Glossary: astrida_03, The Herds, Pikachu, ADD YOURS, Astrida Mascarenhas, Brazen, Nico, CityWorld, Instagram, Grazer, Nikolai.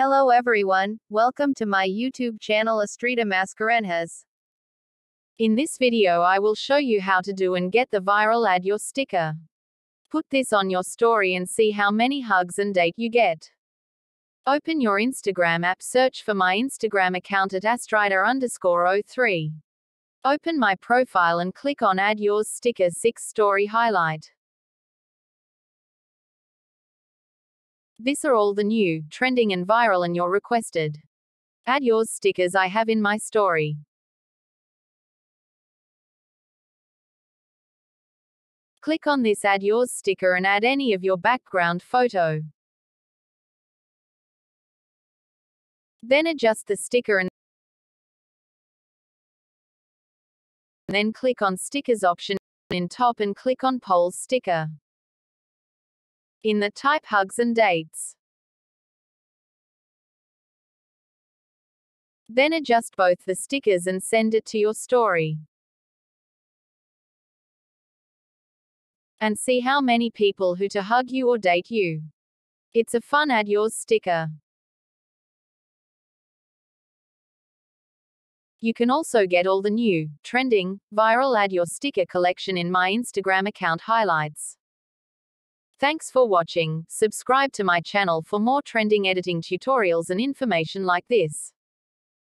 Hello everyone, welcome to my YouTube channel Astrida Mascarenhas. In this video I will show you how to do and get the viral ad your sticker. Put this on your story and see how many hugs and date you get. Open your Instagram app, search for my Instagram account at astrida_03. Open my profile and click on Add Yours Sticker 6 Story Highlight. These are all the new, trending and viral and your requested Add Yours stickers I have in my story. Click on this Add Yours sticker and add any of your background photo. Then adjust the sticker and then click on Stickers option in top and click on Polls sticker. In the type Hugs and Dates. Then adjust both the stickers and send it to your story. And see how many people who to hug you or date you. It's a fun Add Yours sticker. You can also get all the new, trending, viral Add Your Sticker collection in my Instagram account highlights. Thanks for watching. Subscribe to my channel for more trending editing tutorials and information like this.